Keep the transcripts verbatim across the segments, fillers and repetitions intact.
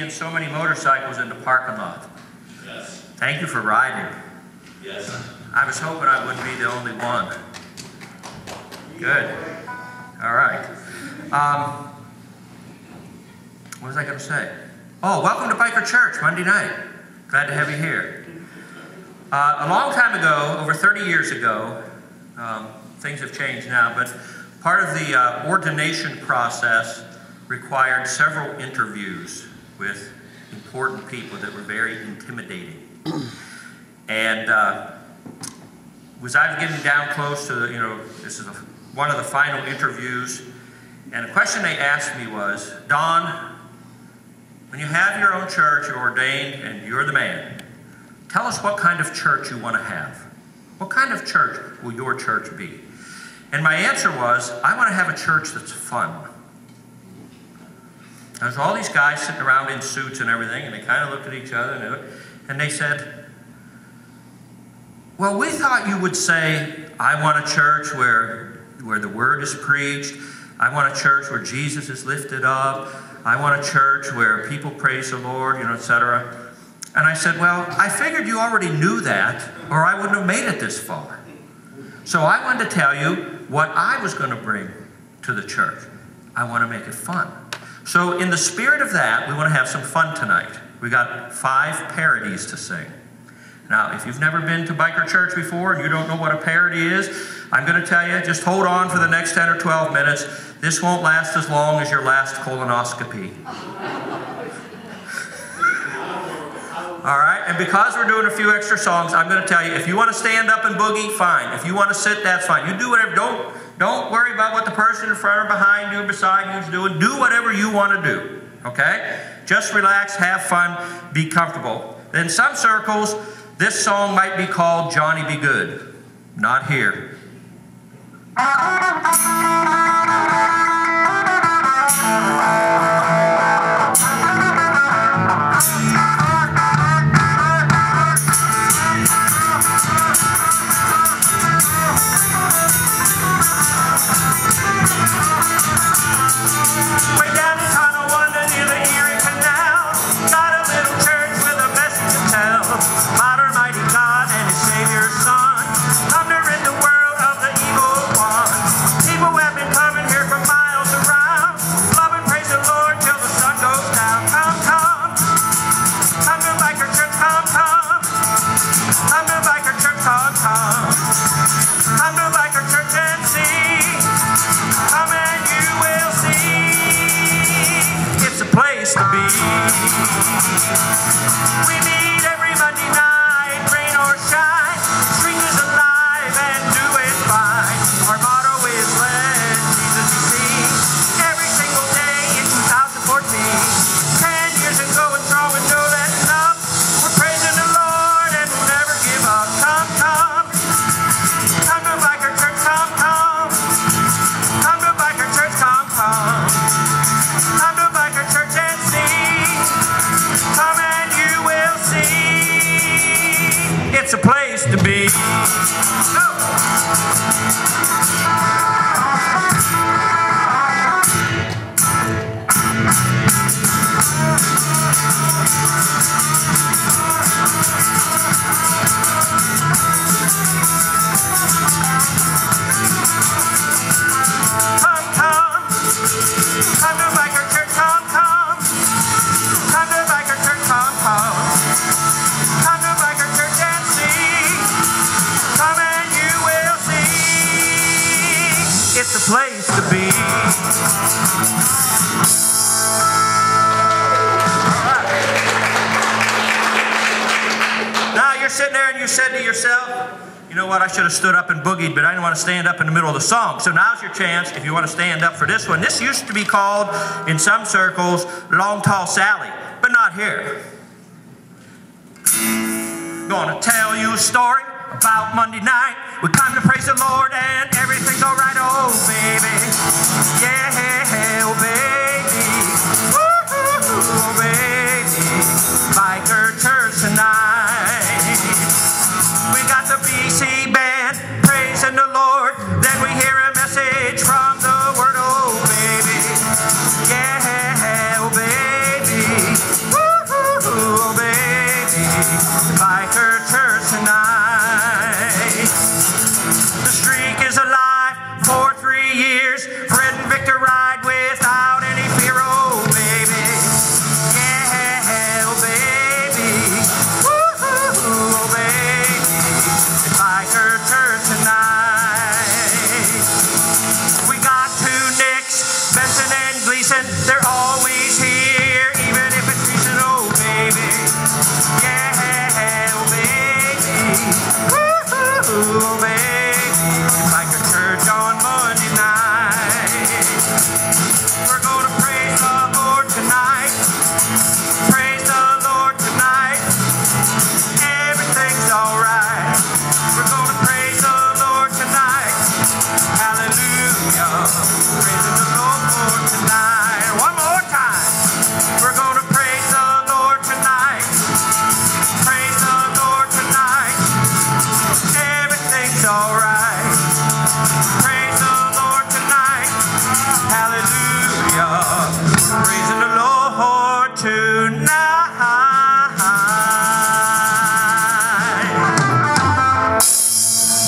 seeing so many motorcycles in the parking lot. Yes. Thank you for riding. Yes. I was hoping I wouldn't be the only one. Good. All right. Um, what was I going to say? Oh, welcome to Biker Church Monday night. Glad to have you here. Uh, a long time ago, over thirty years ago, um, things have changed now, but part of the uh, ordination process required several interviews with important people that were very intimidating. And uh, was I getting down close to, the, you know, this is a, one of the final interviews, and the question they asked me was, Don, when you have your own church, you're ordained, and you're the man, tell us what kind of church you want to have. What kind of church will your church be? And my answer was, I want to have a church that's fun. There's all these guys sitting around in suits and everything, and they kind of looked at each other, and they, looked, and they said, well, we thought you would say, I want a church where, where the word is preached. I want a church where Jesus is lifted up. I want a church where people praise the Lord, you know, et cetera. And I said, well, I figured you already knew that, or I wouldn't have made it this far. So I wanted to tell you what I was going to bring to the church. I want to make it fun. So in the spirit of that, we want to have some fun tonight. We got five parodies to sing. Now, if you've never been to Biker Church before and you don't know what a parody is, I'm going to tell you, just hold on for the next ten or twelve minutes. This won't last as long as your last colonoscopy. All right, and because we're doing a few extra songs, I'm going to tell you, if you want to stand up and boogie, fine. If you want to sit, that's fine. You do whatever. Don't, don't worry about what the person in front or behind you, beside you is doing. Do whatever you want to do, okay? Just relax, have fun, be comfortable. In some circles, this song might be called Johnny Be Good. Not here. Stood up and boogied, but I didn't want to stand up in the middle of the song. So now's your chance if you want to stand up for this one. This used to be called, in some circles, Long Tall Sally, but not here. Gonna tell you a story about Monday night. We come to praise the Lord and everything's all right, oh baby. Yeah, oh baby. Woo-hoo, oh baby. Biker Church tonight. We got the B C band. From the word, oh baby, yeah, oh baby. moving like a church on Monday night. We're going to praise the Lord tonight. Praise the Lord tonight. Everything's alright. We're going to praise the Lord tonight. Hallelujah. Praising the Lord tonight. One more time. We're going to praise the Lord tonight. Praise the Lord tonight. Everything's alright. Praise the Lord tonight. Hallelujah. Praising the Lord tonight.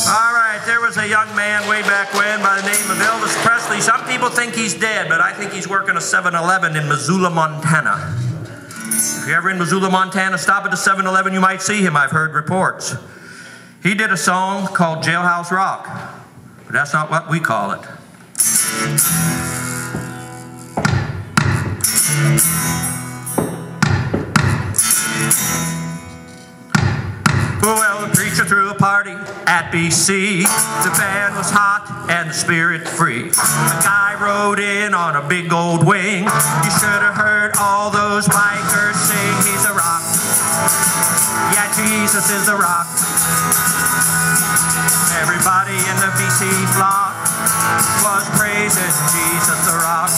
Alright, there was a young man way back when by the name of Elvis Presley. Some people think he's dead, but I think he's working a seven eleven in Missoula, Montana. If you're ever in Missoula, Montana, stop at the seven eleven. You might see him. I've heard reports. He did a song called Jailhouse Rock, but that's not what we call it. Well, the preacher threw a party at B C. The band was hot and the spirit free. A guy rode in on a big old wing. You should have heard all those bikers sing. He's a rock. Yeah, Jesus is a rock. Everybody in the B C flock was praising Jesus the rock.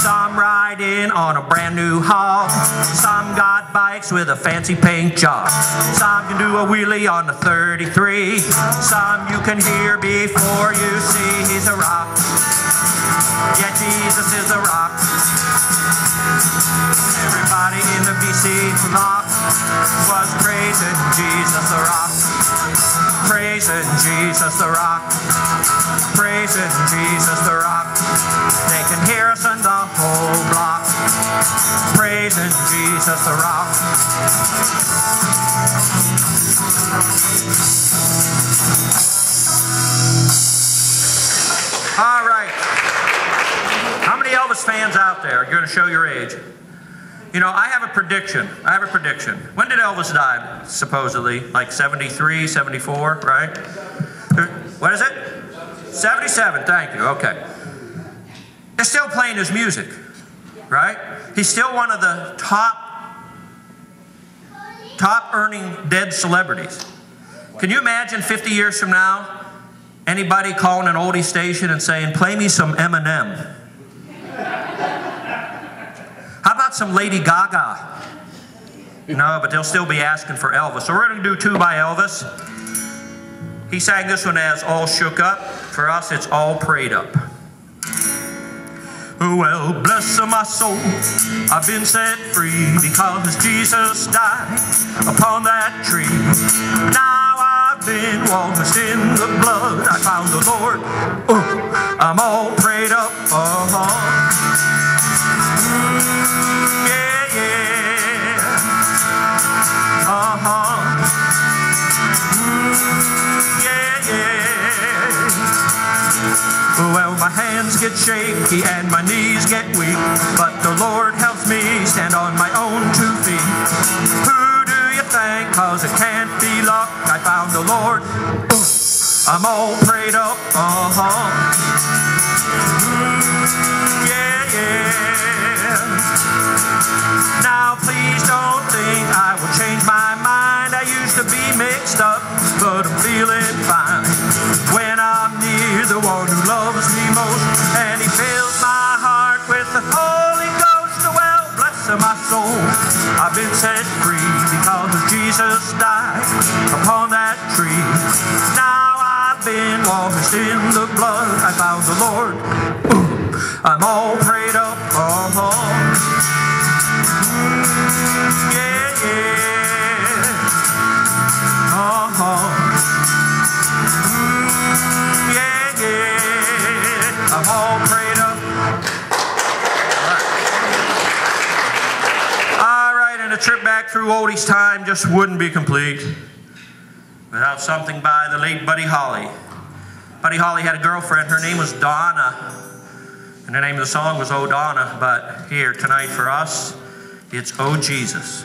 Some ride in on a brand new hog. Some got bikes with a fancy paint job. Some can do a wheelie on the thirty-three. Some you can hear before you see. He's a rock. Yeah, Jesus is a rock. Everybody in the B C flock was praising Jesus the rock. Praising Jesus the rock. Praising Jesus the rock. They can hear us on the whole block. Praising Jesus the rock. All right. How many Elvis fans out there? You're going to show your age. You know, I have a prediction. I have a prediction. When did Elvis die, supposedly? Like seventy-three, seventy-four, right? What is it? seventy-seven, thank you. Okay. They're still playing his music, right? He's still one of the top top earning dead celebrities. Can you imagine fifty years from now, anybody calling an oldie station and saying, play me some Eminem? How about some Lady Gaga? No, but they'll still be asking for Elvis. So we're going to do two by Elvis. He sang this one as All Shook Up. For us, it's All Prayed Up. Well, bless my soul, I've been set free because Jesus died upon that tree. Now I've been washed in the blood, I found the Lord. Ooh, I'm all prayed up. Uh-huh. Mm, yeah, yeah. Uh-huh. Mm, yeah, yeah. Well, my hands get shaky and my knees get weak, but the Lord helps me stand on my own two feet. Who do you think? Cause it can't be luck. I found the Lord. Ooh, I'm all prayed up. Uh-huh. Mm, yeah, yeah. Now please don't think I will change my mind. I used to be mixed up, but I'm feeling fine when I'm near the one who loves me most, and he fills my heart with the Holy Ghost. Well, bless my soul, I've been set free because Jesus died upon that tree. Now I've been washed in the blood, I found the Lord. Ooh, I'm all prayed up. Uh-huh. Mm, yeah, yeah. Uh-huh. I'm all prayed up. All right. All right, and a trip back through oldies time just wouldn't be complete without something by the late Buddy Holly. Buddy Holly had a girlfriend. Her name was Donna, and the name of the song was Oh Donna, but here tonight for us, it's Oh Jesus.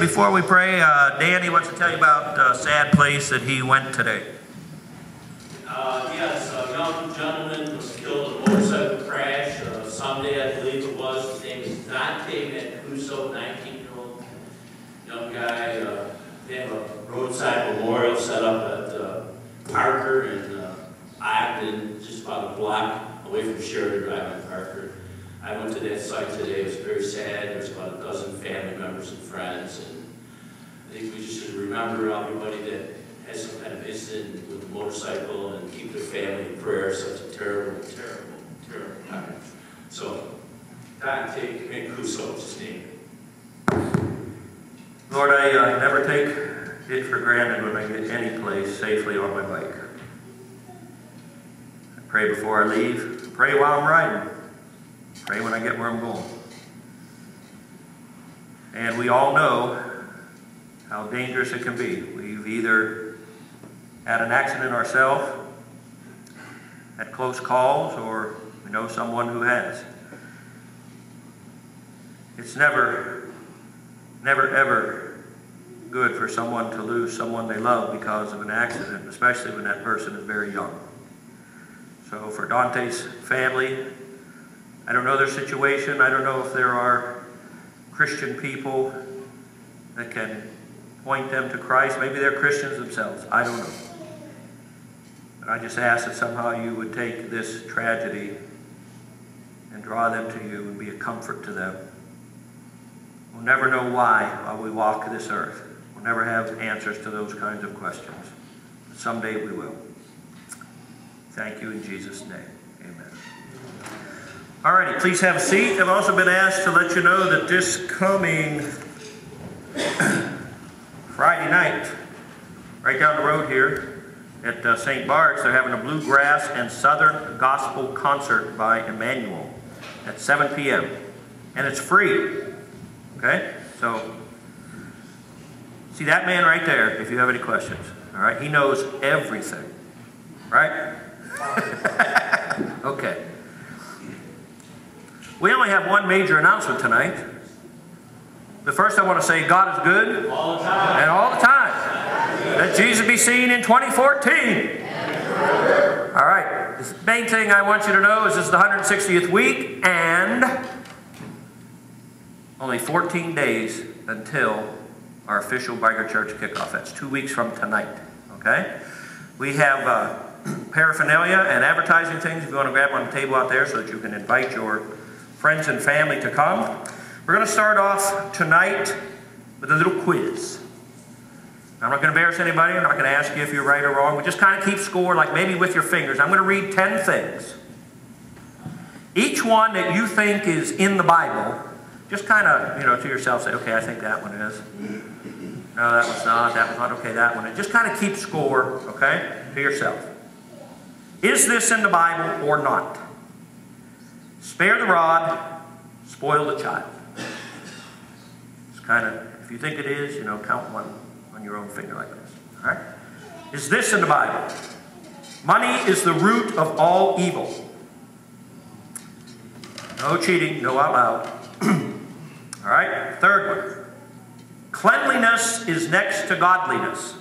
Before we pray, uh, Danny wants to tell you about a sad place that he went today. Uh, yes, a young gentleman was killed in a motorcycle crash. Uh, Sunday, I believe it was. His name is Dante Metcuso, nineteen-year-old young guy. Uh, they have a roadside memorial set up at uh, Parker in uh, Ogden, just about a block away from Sheridan Drive in Parker. I went to that site today. It was very sad. There was about a dozen family members and friends. And I think we just should remember everybody that has some kind of incident with a motorcycle and keep their family in prayer. Such a terrible, terrible, terrible time. So, Dante Metcuso is his name. Lord, I uh, never take it for granted when I get any place safely on my bike. I pray before I leave. Pray while I'm riding. Pray when I get where I'm going. And we all know how dangerous it can be. We've either had an accident ourselves, had close calls, or we know someone who has. It's never, never, ever good for someone to lose someone they love because of an accident, especially when that person is very young. So for Dante's family, I don't know their situation. I don't know if there are Christian people that can point them to Christ. Maybe they're Christians themselves. I don't know. But I just ask that somehow you would take this tragedy and draw them to you and be a comfort to them. We'll never know why while we walk this earth. We'll never have answers to those kinds of questions. But someday we will. Thank you in Jesus' name. Amen. Alrighty, please have a seat. I've also been asked to let you know that this coming Friday night, right down the road here at uh, Saint Bart's, they're having a bluegrass and southern gospel concert by Emmanuel at seven p m and it's free. Okay, so see that man right there. If you have any questions, all right, he knows everything, right? Okay. We only have one major announcement tonight. The first, I want to say God is good all the time. and all the time. Let Jesus be seen in twenty fourteen. All right. The main thing I want you to know is this is the one hundred sixtieth week and only fourteen days until our official Biker Church kickoff. That's two weeks from tonight. Okay? We have uh, paraphernalia and advertising things. If you want to grab on the table out there so that you can invite your friends and family to come. We're going to start off tonight with a little quiz. I'm not going to embarrass anybody. I'm not going to ask you if you're right or wrong. We just kind of keep score, like maybe with your fingers. I'm going to read ten things. Each one that you think is in the Bible, just kind of, you know, to yourself say, okay, I think that one is. No, that one's not. That one's not. Okay, that one is. Just kind of keep score, okay, to yourself. Is this in the Bible or not? Spare the rod, spoil the child. It's kind of, if you think it is, you know, count one on your own finger like this. All right? Is this in the Bible? Money is the root of all evil. No cheating, no out loud. All right? Third one. Cleanliness is next to godliness.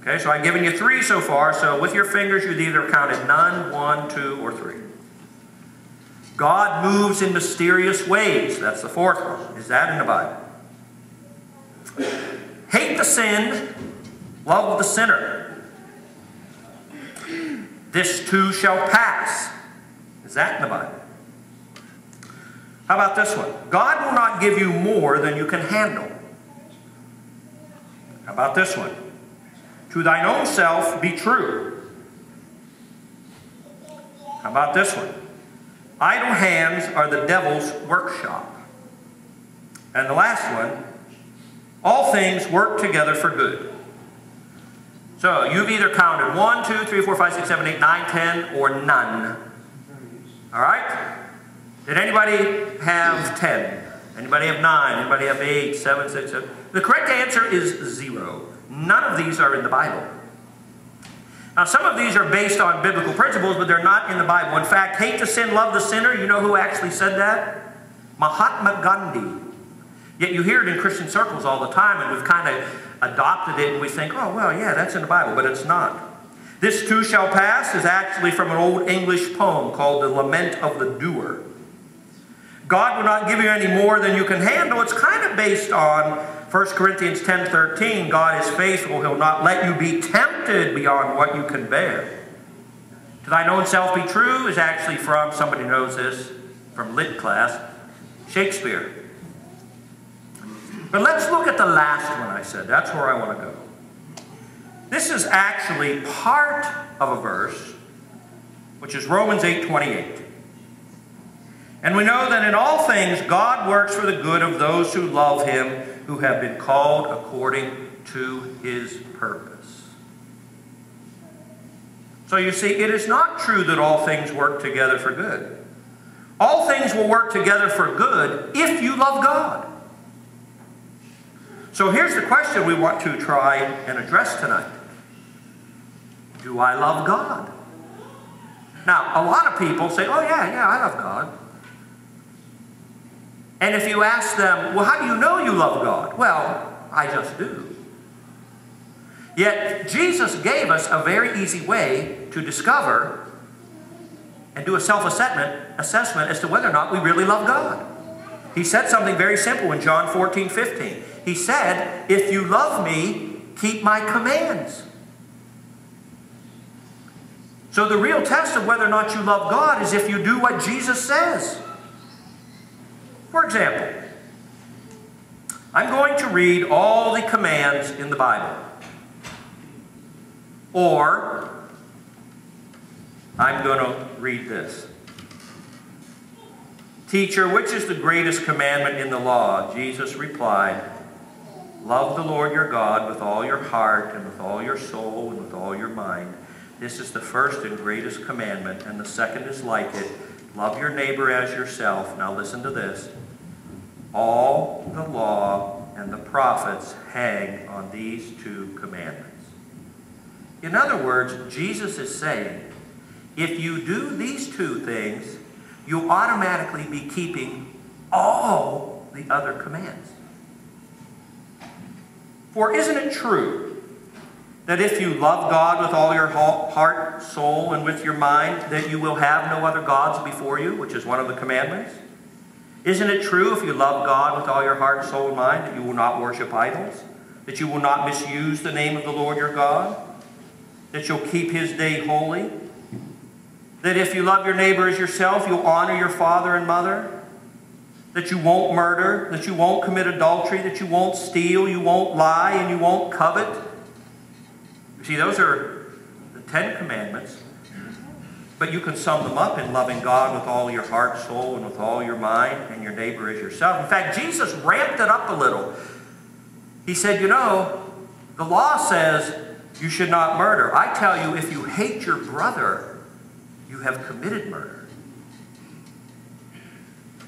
Okay, so I've given you three so far, so with your fingers you've either counted none, one, two, or three. God moves in mysterious ways. That's the fourth one. Is that in the Bible? Hate the sin, love the sinner. This too shall pass. Is that in the Bible? How about this one? God will not give you more than you can handle. How about this one? To thine own self be true. How about this one? Idle hands are the devil's workshop. And the last one, all things work together for good. So you've either counted one, two, three, four, five, six, seven, eight, nine, ten, or none. All right? Did anybody have ten? Anybody have nine? Anybody have eight, seven, six, seven? The correct answer is zero. None of these are in the Bible. Now, some of these are based on biblical principles, but they're not in the Bible. In fact, hate the sin, love the sinner. You know who actually said that? Mahatma Gandhi. Yet you hear it in Christian circles all the time, and we've kind of adopted it, and we think, oh, well, yeah, that's in the Bible, but it's not. This too shall pass is actually from an old English poem called The Lament of the Doer. God will not give you any more than you can handle. It's kind of based on First Corinthians ten thirteen, God is faithful. He'll not let you be tempted beyond what you can bear. To thine own self be true is actually from, somebody knows this, from lit class, Shakespeare. But let's look at the last one I said. That's where I want to go. This is actually part of a verse, which is Romans eight twenty-eight. And we know that in all things God works for the good of those who love Him, who have been called according to His purpose. So you see, it is not true that all things work together for good. All things will work together for good if you love God. So here's the question we want to try and address tonight. Do I love God? Now, a lot of people say, oh yeah, yeah, I love God. And if you ask them, well, how do you know you love God? Well, I just do. Yet, Jesus gave us a very easy way to discover and do a self-assessment assessment as to whether or not we really love God. He said something very simple in John fourteen fifteen. He said, if you love me, keep my commands. So the real test of whether or not you love God is if you do what Jesus says. For example, I'm going to read all the commands in the Bible. Or, I'm going to read this. Teacher, which is the greatest commandment in the law? Jesus replied, love the Lord your God with all your heart and with all your soul and with all your mind. This is the first and greatest commandment, and the second is like it. Love your neighbor as yourself. Now listen to this. All the law and the prophets hang on these two commandments. In other words, Jesus is saying, if you do these two things, you'll automatically be keeping all the other commands. For isn't it true that if you love God with all your heart, soul, and with your mind, that you will have no other gods before you, which is one of the commandments? Isn't it true if you love God with all your heart, soul, and mind, that you will not worship idols? That you will not misuse the name of the Lord your God? That you'll keep His day holy? That if you love your neighbor as yourself, you'll honor your father and mother? that you won't murder, that you won't commit adultery, that you won't steal, you won't lie, and you won't covet. You see, those are the Ten Commandments. But you can sum them up in loving God with all your heart, soul, and with all your mind, and your neighbor as yourself. In fact, Jesus ramped it up a little. He said, you know, the law says you should not murder. I tell you, if you hate your brother, you have committed murder.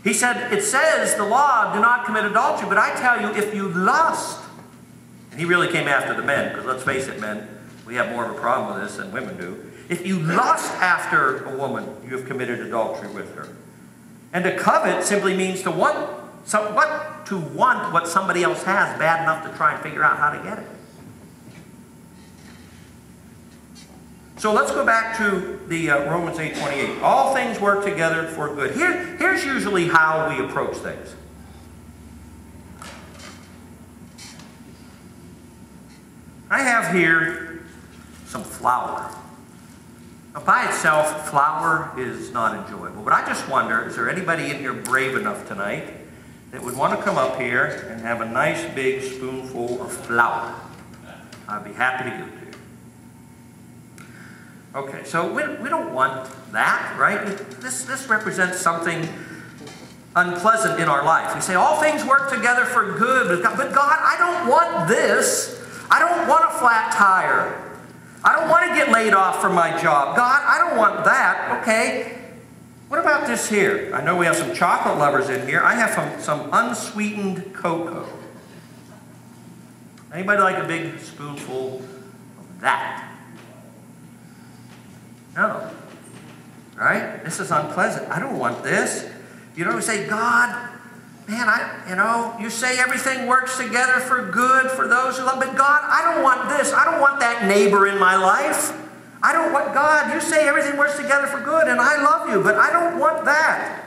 He said, it says the law, do not commit adultery, but I tell you, if you lust, and he really came after the men, because let's face it, men, we have more of a problem with this than women do. If you lust after a woman, you have committed adultery with her. And to covet simply means to want some, what, to want what somebody else has bad enough to try and figure out how to get it. So let's go back to the uh, Romans eight twenty-eight. All things work together for good. Here, here's usually how we approach things. I have here some flour. Now, by itself, flour is not enjoyable. But I just wonder, is there anybody in here brave enough tonight that would want to come up here and have a nice big spoonful of flour? I'd be happy to give it to you. Okay, so we, we don't want that, right? This, this represents something unpleasant in our life. We say, all things work together for good. But God, I don't want this. I don't want a flat tire. I don't want to get laid off from my job. God, I don't want that. Okay. What about this here? I know we have some chocolate lovers in here. I have some, some unsweetened cocoa. Anybody like a big spoonful of that? No. Right? This is unpleasant. I don't want this. You know, we say, God, man, I, you know, you say everything works together for good for those who love, but God, I don't want this. I don't want that neighbor in my life. I don't want, God, you say everything works together for good, and I love you, but I don't want that.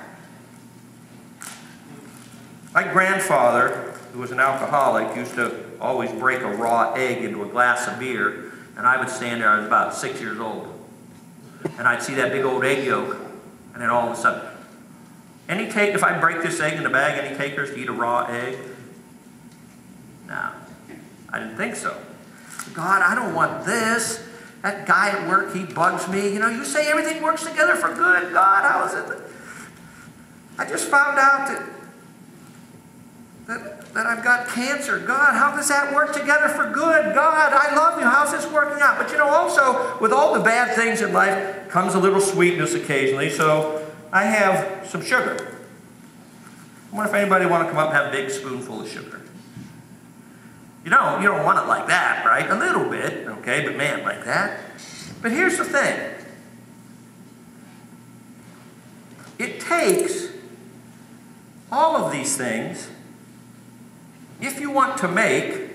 My grandfather, who was an alcoholic, used to always break a raw egg into a glass of beer, and I would stand there, I was about six years old, and I'd see that big old egg yolk, and then all of a sudden, Any take, if I break this egg in the bag, any takers to eat a raw egg? No, I didn't think so. God, I don't want this. That guy at work, he bugs me. You know, you say everything works together for good. God, I was at the, I just found out that, that, that I've got cancer. God, how does that work together for good? God, I love you. How's this working out? But you know, also, with all the bad things in life, comes a little sweetness occasionally, so I have some sugar. I wonder if anybody want to come up and have a big spoonful of sugar. You don't, you don't want it like that, right? A little bit, okay, but man, like that. But here's the thing. It takes all of these things if you want to make,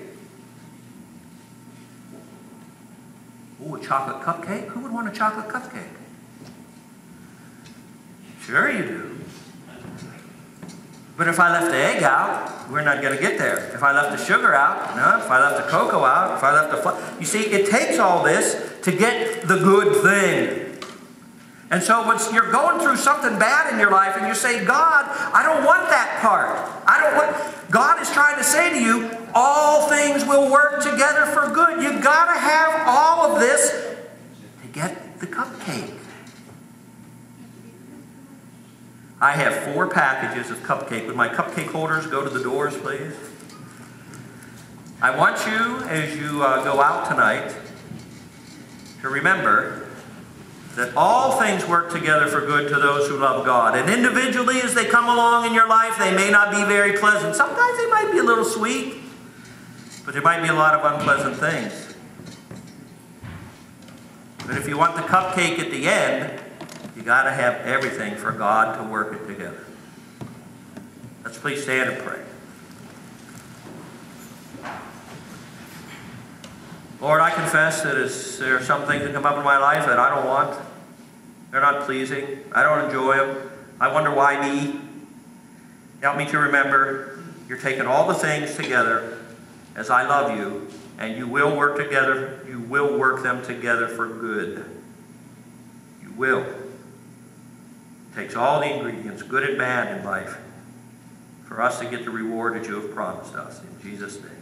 ooh, a chocolate cupcake? Who would want a chocolate cupcake? Sure you do. But if I left the egg out, we're not going to get there. If I left the sugar out, no. If I left the cocoa out, if I left the flour. You see, it takes all this to get the good thing. And so when you're going through something bad in your life and you say, God, I don't want that part. I don't want. God is trying to say to you, all things will work together for good. You've got to have all of this to get the cupcake. I have four packages of cupcake. Would my cupcake holders go to the doors, please? I want you, as you uh, go out tonight, to remember that all things work together for good to those who love God. And individually, as they come along in your life, they may not be very pleasant. Sometimes they might be a little sweet, but there might be a lot of unpleasant things. But if you want the cupcake at the end, you got to have everything for God to work it together. Let's please stand and pray. Lord, I confess that there are some things that come up in my life that I don't want. They're not pleasing. I don't enjoy them. I wonder why me. Help me to remember you're taking all the things together as I love you, and you will work together. You will work them together for good. You will. Takes all the ingredients, good and bad in life, for us to get the reward that you have promised us. In Jesus' name.